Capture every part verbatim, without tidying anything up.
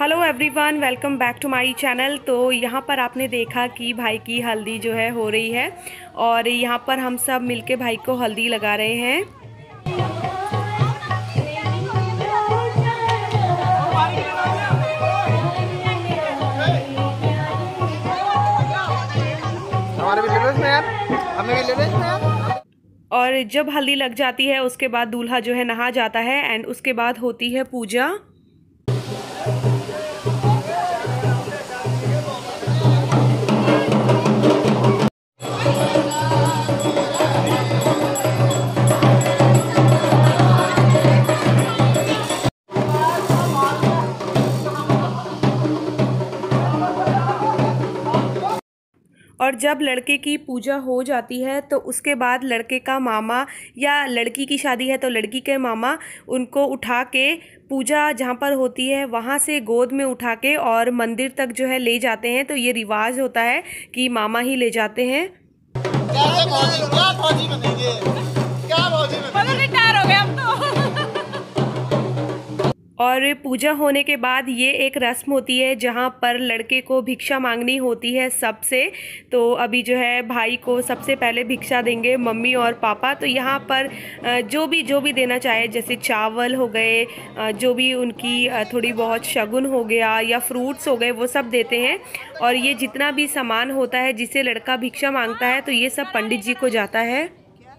Hello everyone, welcome back to my channel. तो यहाँ पर आपने देखा कि भाई की हल्दी जो है हो रही है और यहाँ पर हम सब मिलके भाई को हल्दी लगा रहे हैं। हमारे भी लेवेस में यार, हमें भी लेवेस में यार। और जब हल्दी लग जाती है उसके बाद दूल्हा जो है नहा जाता है एंड उसके बाद होती है पूजा। और जब लड़के की पूजा हो जाती है तो उसके बाद लड़के का मामा, या लड़की की शादी है तो लड़की के मामा उनको उठा के पूजा जहाँ पर होती है वहाँ से गोद में उठा के और मंदिर तक जो है ले जाते हैं। तो ये रिवाज होता है कि मामा ही ले जाते हैं। क्या भौजी, क्या भौजी बनेंगे, क्या भौजी बनेंगे, रिटायर हो गए हम तो। और पूजा होने के बाद ये एक रस्म होती है जहाँ पर लड़के को भिक्षा मांगनी होती है सबसे। तो अभी जो है भाई को सबसे पहले भिक्षा देंगे मम्मी और पापा। तो यहाँ पर जो भी जो भी देना चाहे, जैसे चावल हो गए, जो भी उनकी थोड़ी बहुत शगुन हो गया या फ्रूट्स हो गए, वो सब देते हैं। और ये जितना भी सामान होता है जिसे लड़का भिक्षा मांगता है तो ये सब पंडित जी को जाता है। यहाँ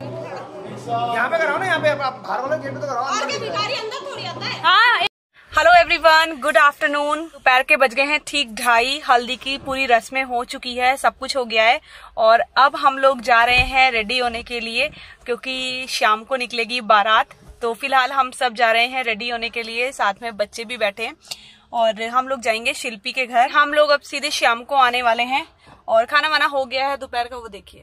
पे कराओ ना, यहाँ पे आप बाहर वाले गेट पे तो कराओ। और क्या भिखारी अंदर थोड़ी आता है। हाँ, हेलो एवरीवन, गुड आफ्टरनून। दोपहर के बज गए हैं ठीक ढाई। हल्दी की पूरी रस्में हो चुकी है, सब कुछ हो गया है और अब हम लोग जा रहे हैं रेडी होने के लिए, क्योंकि शाम को निकलेगी बारात। तो फिलहाल हम सब जा रहे हैं रेडी होने के लिए, साथ में बच्चे भी बैठे हैं और हम लोग जाएंगे शिल्पी के घर। हम लोग अब सीधे शाम को आने वाले हैं और खाना वाना हो गया है दोपहर का, वो देखिए।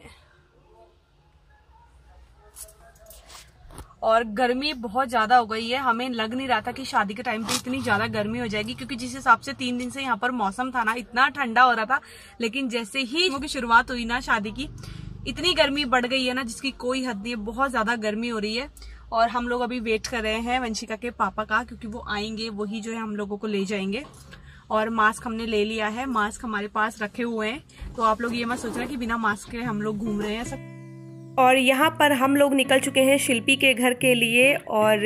और गर्मी बहुत ज्यादा हो गई है, हमें लग नहीं रहा था कि शादी के टाइम पे इतनी ज्यादा गर्मी हो जाएगी, क्योंकि जिस हिसाब से तीन दिन से यहाँ पर मौसम था ना, इतना ठंडा हो रहा था। लेकिन जैसे ही वो की शुरुआत हुई ना शादी की, इतनी गर्मी बढ़ गई है ना जिसकी कोई हद नहीं है। बहुत ज्यादा गर्मी हो रही है और हम लोग अभी वेट कर रहे हैं वंशिका के पापा का, क्योंकि वो आएंगे, वही जो है हम लोगों को ले जाएंगे। और मास्क हमने ले लिया है, मास्क हमारे पास रखे हुए हैं, तो आप लोग ये मत सोच रहे कि बिना मास्क के हम लोग घूम रहे हैं सब। और यहाँ पर हम लोग निकल चुके हैं शिल्पी के घर के लिए और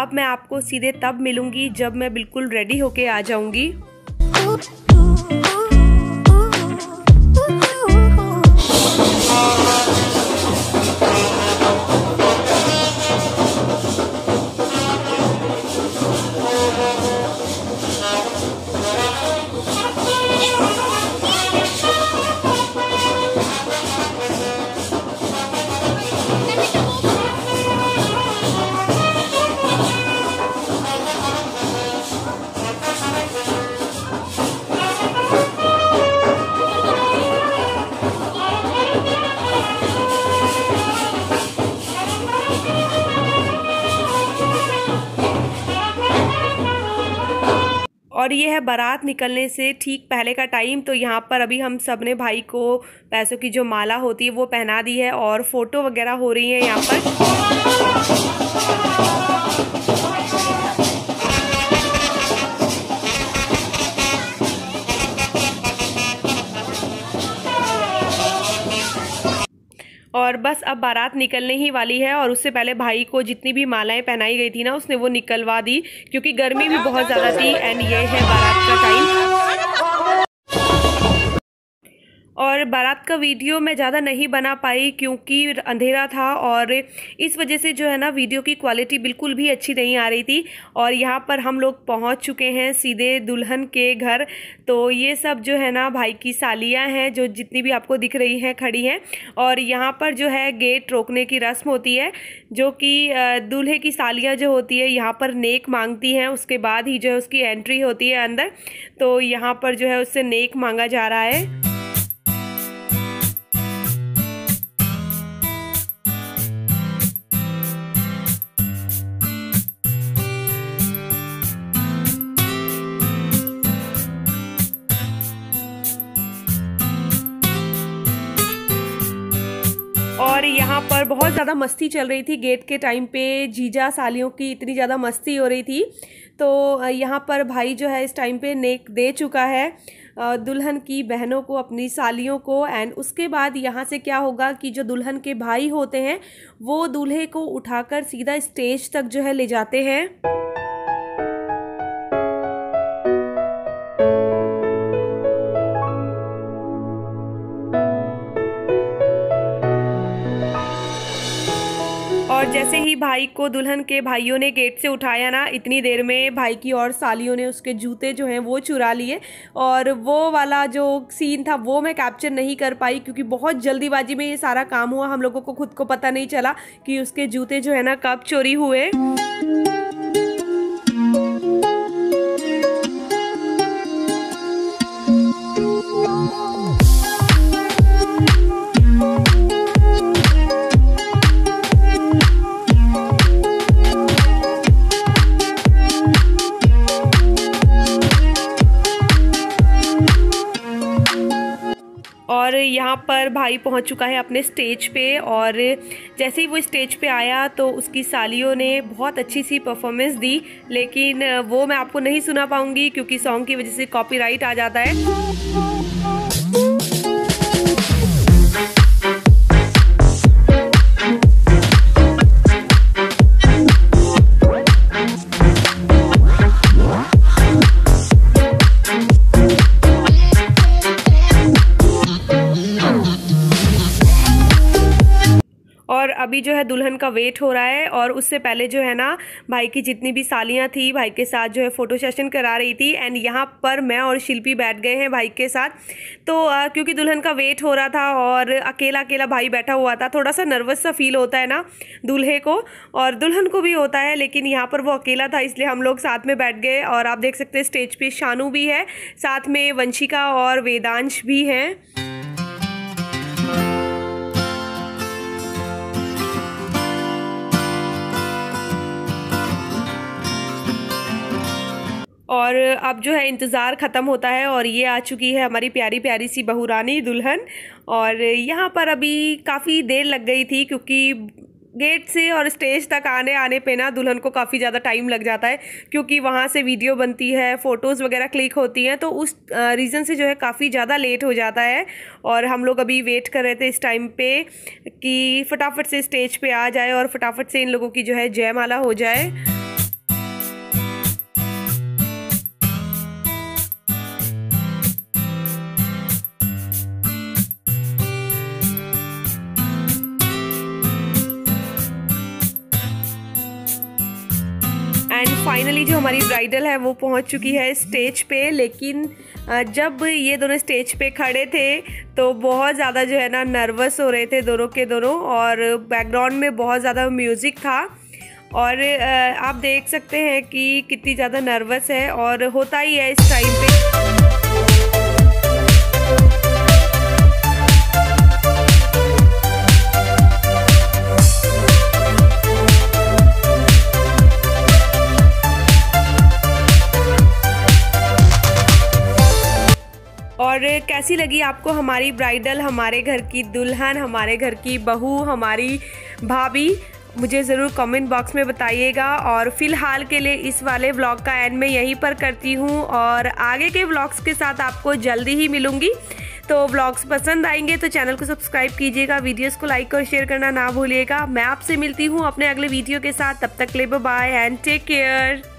अब मैं आपको सीधे तब मिलूँगी जब मैं बिल्कुल रेडी होके आ जाऊँगी। और ये है बारात निकलने से ठीक पहले का टाइम। तो यहाँ पर अभी हम सब ने भाई को पैसों की जो माला होती है वो पहना दी है और फोटो वगैरह हो रही है यहाँ पर। और बस अब बारात निकलने ही वाली है और उससे पहले भाई को जितनी भी मालाएं पहनाई गई थी ना, उसने वो निकलवा दी, क्योंकि गर्मी भी बहुत ज़्यादा थी। एंड ये है बारात का टाइम। और बारात का वीडियो मैं ज़्यादा नहीं बना पाई क्योंकि अंधेरा था और इस वजह से जो है ना वीडियो की क्वालिटी बिल्कुल भी अच्छी नहीं आ रही थी। और यहाँ पर हम लोग पहुँच चुके हैं सीधे दुल्हन के घर। तो ये सब जो है ना भाई की सालियाँ हैं, जो जितनी भी आपको दिख रही हैं खड़ी हैं। और यहाँ पर जो है गेट रोकने की रस्म होती है, जो कि दूल्हे की सालियाँ जो होती है यहाँ पर नेक मांगती हैं, उसके बाद ही जो है उसकी एंट्री होती है अंदर। तो यहाँ पर जो है उससे नेक मांगा जा रहा है। और यहाँ पर बहुत ज़्यादा मस्ती चल रही थी गेट के टाइम पे, जीजा सालियों की इतनी ज़्यादा मस्ती हो रही थी। तो यहाँ पर भाई जो है इस टाइम पे नेक दे चुका है दुल्हन की बहनों को, अपनी सालियों को। एंड उसके बाद यहाँ से क्या होगा कि जो दुल्हन के भाई होते हैं वो दूल्हे को उठाकर सीधा स्टेज तक जो है ले जाते हैं। और जैसे ही भाई को दुल्हन के भाइयों ने गेट से उठाया ना, इतनी देर में भाई की और सालियों ने उसके जूते जो हैं वो चुरा लिए। और वो वाला जो सीन था वो मैं कैप्चर नहीं कर पाई क्योंकि बहुत जल्दीबाजी में ये सारा काम हुआ, हम लोगों को खुद को पता नहीं चला कि उसके जूते जो है ना कब चोरी हुए। और यहाँ पर भाई पहुँच चुका है अपने स्टेज पे, और जैसे ही वो स्टेज पे आया तो उसकी सालियों ने बहुत अच्छी सी परफॉर्मेंस दी, लेकिन वो मैं आपको नहीं सुना पाऊँगी क्योंकि सॉन्ग की वजह से कॉपीराइट आ जाता है। और अभी जो है दुल्हन का वेट हो रहा है, और उससे पहले जो है ना भाई की जितनी भी सालियाँ थी भाई के साथ जो है फ़ोटो सेशन करा रही थी। एंड यहाँ पर मैं और शिल्पी बैठ गए हैं भाई के साथ, तो आ, क्योंकि दुल्हन का वेट हो रहा था और अकेला अकेला भाई बैठा हुआ था, थोड़ा सा नर्वस सा फील होता है ना दूल्हे को, और दुल्हन को भी होता है, लेकिन यहाँ पर वो अकेला था इसलिए हम लोग साथ में बैठ गए। और आप देख सकते हैं स्टेज पर शानू भी है, साथ में वंशिका और वेदांश भी हैं। और अब जो है इंतज़ार ख़त्म होता है और ये आ चुकी है हमारी प्यारी प्यारी सी बहू रानी दुल्हन। और यहाँ पर अभी काफ़ी देर लग गई थी क्योंकि गेट से और स्टेज तक आने आने पे ना दुल्हन को काफ़ी ज़्यादा टाइम लग जाता है, क्योंकि वहाँ से वीडियो बनती है, फ़ोटोज़ वगैरह क्लिक होती हैं, तो उस रीज़न से जो है काफ़ी ज़्यादा लेट हो जाता है। और हम लोग अभी वेट कर रहे थे इस टाइम पे कि फटाफट से स्टेज पर आ जाए और फटाफट से इन लोगों की जो है जयमाला हो जाए। एंड फाइनली जो हमारी ब्राइडल है वो पहुंच चुकी है स्टेज पे, लेकिन जब ये दोनों स्टेज पे खड़े थे तो बहुत ज़्यादा जो है ना नर्वस हो रहे थे दोनों के दोनों, और बैकग्राउंड में बहुत ज़्यादा म्यूज़िक था और आप देख सकते हैं कि कितनी ज़्यादा नर्वस है, और होता ही है इस टाइम पे। और कैसी लगी आपको हमारी ब्राइडल, हमारे घर की दुल्हन, हमारे घर की बहू, हमारी भाभी, मुझे ज़रूर कमेंट बॉक्स में बताइएगा। और फ़िलहाल के लिए इस वाले व्लॉग का एंड मैं यहीं पर करती हूँ, और आगे के व्लॉग्स के साथ आपको जल्दी ही मिलूँगी। तो व्लॉग्स पसंद आएंगे तो चैनल को सब्सक्राइब कीजिएगा, वीडियोस को लाइक और शेयर करना ना भूलिएगा। मैं आपसे मिलती हूँ अपने अगले वीडियो के साथ, तब तक के लिए बाय एंड टेक केयर।